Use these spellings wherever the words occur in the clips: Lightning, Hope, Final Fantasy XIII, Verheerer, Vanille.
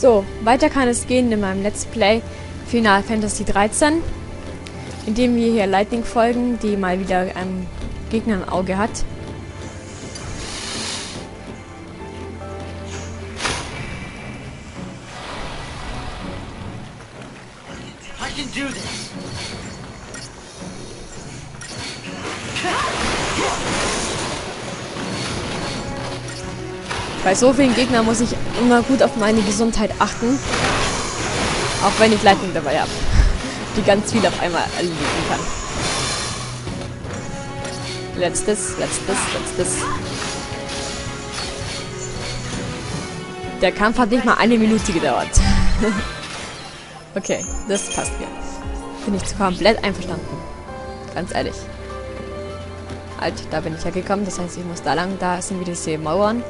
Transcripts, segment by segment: So, weiter kann es gehen in meinem Let's Play Final Fantasy XIII, indem wir hier Lightning folgen, die mal wieder einem Gegner im Auge hat. Bei so vielen Gegnern muss ich immer gut auf meine Gesundheit achten, auch wenn ich Lightning dabei habe, die ganz viel auf einmal erledigen kann. Letztes. Der Kampf hat nicht mal eine Minute gedauert. Okay, das passt mir. Bin ich komplett einverstanden. Ganz ehrlich. Halt, da bin ich ja gekommen, das heißt, ich muss da lang, da sind wieder diese Mauern.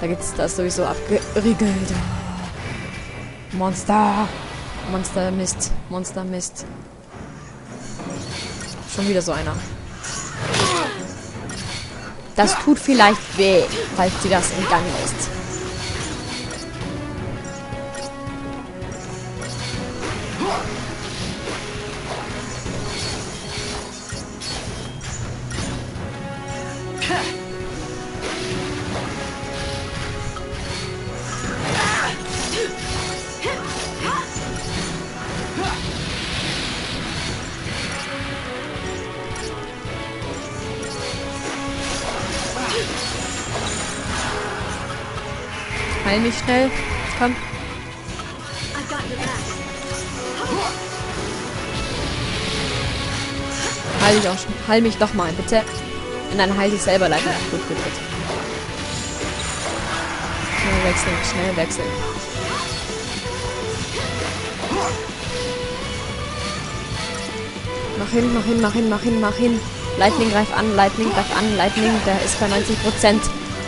Da gibt es das sowieso abgeriegelt. Monster Mist. Schon wieder so einer. Das tut vielleicht weh, falls dir das entgangen ist. Heil mich schnell. Komm. Heil mich doch mal, bitte. Und dann heil dich selber leider. Gut. Schnell wechseln. Mach hin. Lightning, greif an. Der ist bei 90%.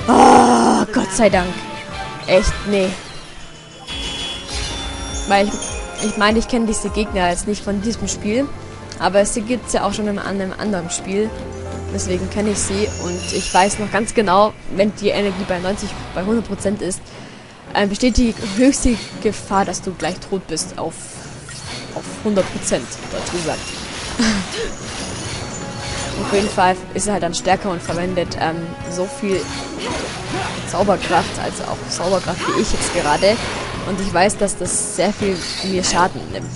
Oh, Gott sei Dank. Echt, nee. Weil ich meine, ich kenne diese Gegner jetzt nicht von diesem Spiel, aber sie gibt es ja auch schon in einem anderen Spiel. Deswegen kenne ich sie und ich weiß noch ganz genau, wenn die Energie bei 100% ist, besteht die höchste Gefahr, dass du gleich tot bist auf 100%, dazu gesagt. Auf jeden Fall ist er halt dann stärker und verwendet so viel Zauberkraft, also auch Zauberkraft wie ich jetzt gerade. Und ich weiß, dass das sehr viel mir Schaden nimmt.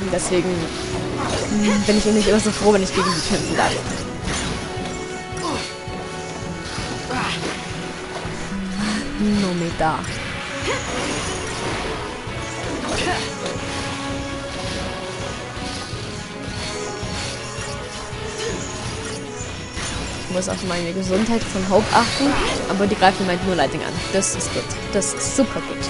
Und deswegen bin ich nicht immer so froh, wenn ich gegen die kämpfen darf. Nomeda. Ich muss auf meine Gesundheit von Hope achten, aber die greifen halt nur Lightning an. Das ist gut. Das ist super gut.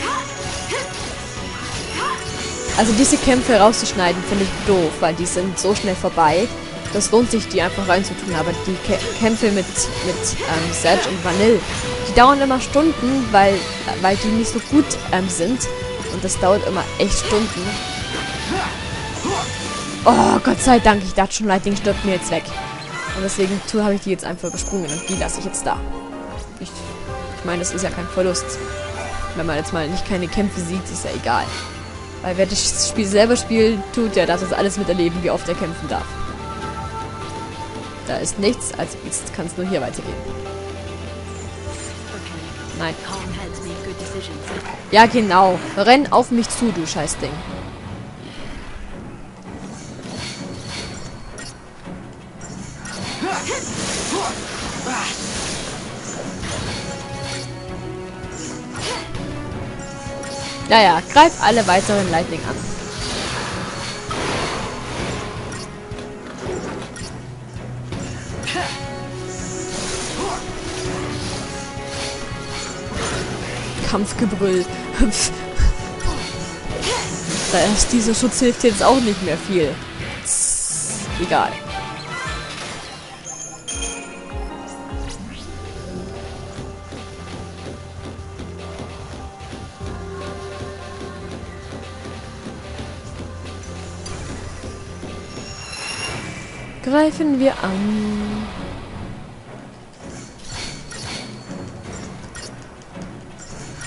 Also diese Kämpfe rauszuschneiden finde ich doof, weil die sind so schnell vorbei. Das lohnt sich, die einfach reinzutun, aber die Kämpfe mit Sedge und Vanille, die dauern immer Stunden, weil die nicht so gut sind. Und das dauert immer echt Stunden. Oh, Gott sei Dank, ich dachte schon, Lightning stirbt mir jetzt weg. Und deswegen habe ich die jetzt einfach gesprungen und die lasse ich jetzt da. Ich meine, das ist ja kein Verlust. Wenn man jetzt mal nicht keine Kämpfe sieht, ist ja egal. Weil wer das Spiel selber spielt, tut ja, dass es alles miterleben, wie oft er kämpfen darf. Da ist nichts, also jetzt kann es nur hier weitergehen. Nein. Ja, genau. Renn auf mich zu, du Scheißding. Naja, greif alle weiteren Lightning an. Kampfgebrüll. Dieser Schutz hilft jetzt auch nicht mehr viel. Egal. Greifen wir an.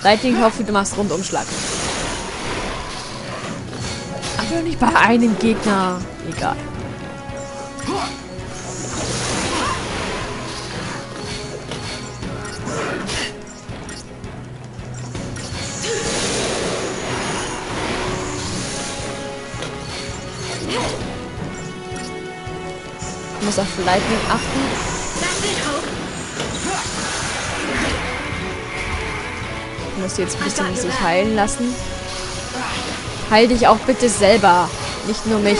Lightning, ich hoffe, du machst Rundumschlag. Aber nicht bei einem Gegner. Egal. Ich muss auf Lightning achten. Ich muss jetzt ein bisschen sich heilen lassen. Heil dich auch bitte selber, nicht nur mich.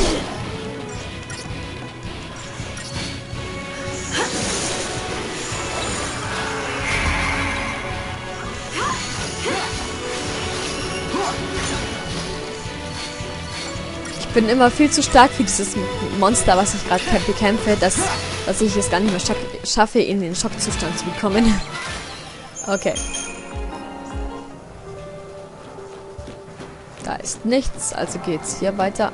Ich bin immer viel zu stark für dieses Monster, was ich gerade bekämpfe, dass ich es gar nicht mehr schaffe, in den Schockzustand zu bekommen. Okay. Da ist nichts, also geht's hier weiter.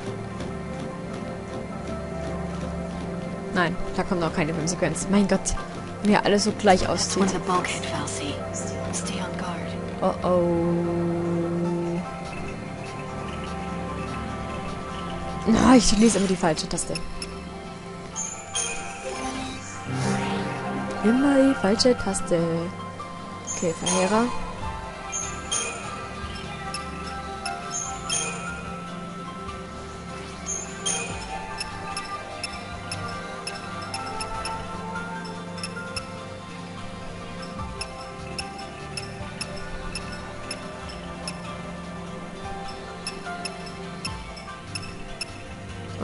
Nein, da kommt noch keine Konsequenz. Mein Gott, wie mir alles so gleich aussieht. Oh oh. Na, ich lese immer die falsche Taste. Immer die falsche Taste. Okay, Verheerer.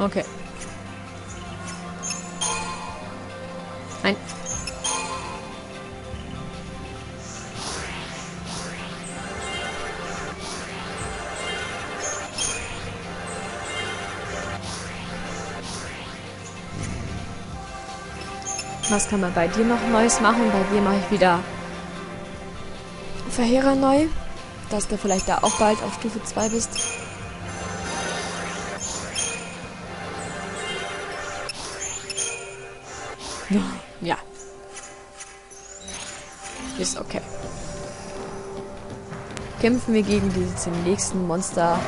Okay. Nein. Was kann man bei dir noch Neues machen? Bei dir mache ich wieder Verheerer neu. Dass du vielleicht da auch bald auf Stufe 2 bist. Ja. Ist okay. Kämpfen wir gegen diesen nächsten Monster,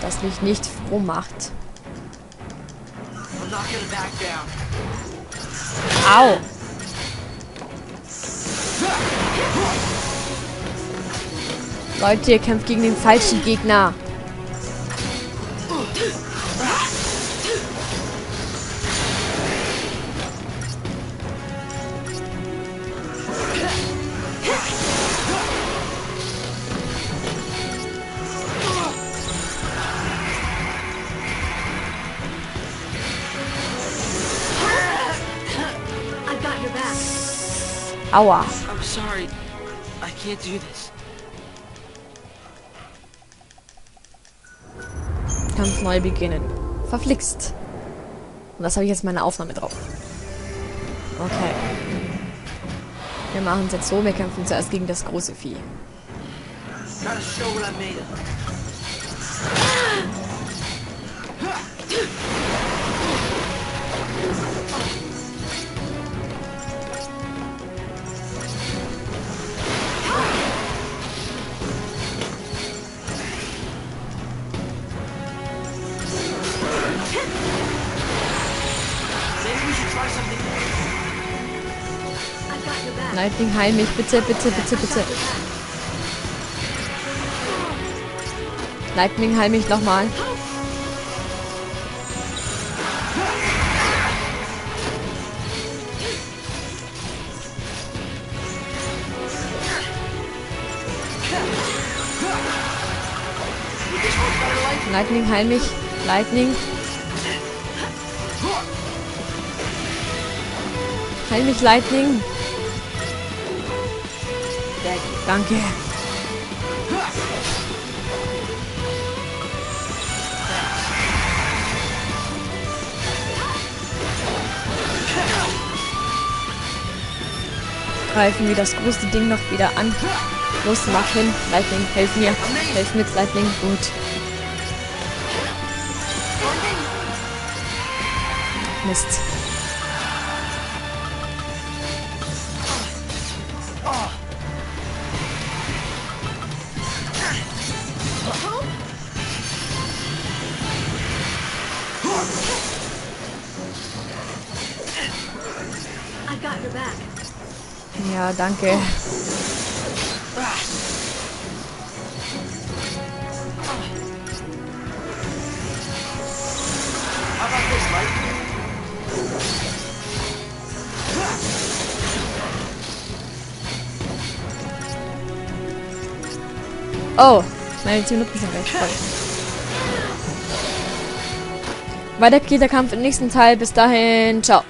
das mich nicht froh macht. Au! Leute, ihr kämpft gegen den falschen Gegner. Aua. I'm sorry. I can't do this. Kampf neu beginnen. Verflixt. Und das habe ich jetzt meine Aufnahme drauf. Okay. Wir machen es jetzt so, wir kämpfen zuerst gegen das große Vieh. Lightning, heil mich, bitte, bitte, bitte, bitte. Lightning, heil mich nochmal. Lightning, heil mich. Lightning. Heil mich, Lightning. Danke. Greifen wir das große Ding noch wieder an. Los, mach hin. Lightning, helf mir. Helf mit, Lightning. Gut. Mist. Ja, danke. Oh, meine 10 Minuten sind gleich voll. Weiter geht der Kampf im nächsten Teil. Bis dahin, ciao.